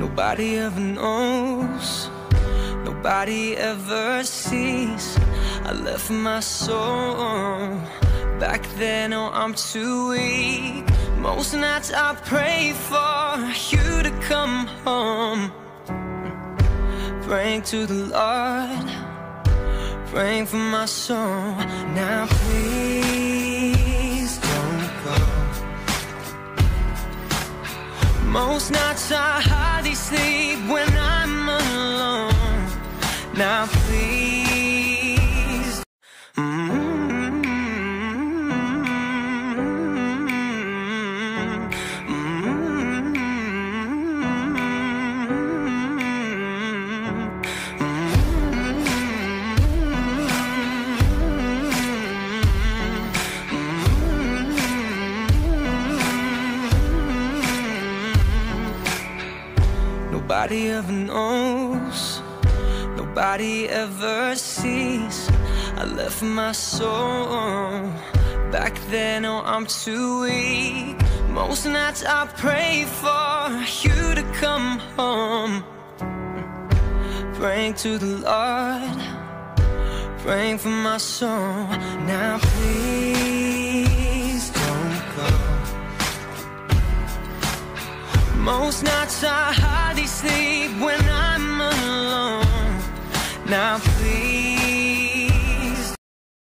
Nobody ever knows, nobody ever sees. I left my soul back then, oh, I'm too weak. Most nights I pray for you to come home, praying to the Lord, praying for my soul. Now please don't go. Most nights I hardly sleep when I'm alone. Now please. Nobody ever knows, nobody ever sees. I left my soul back then, oh, I'm too weak. Most nights I pray for you to come home, praying to the Lord, praying for my soul. Now please don't go. Most nights I hardly sleep when I'm alone. Now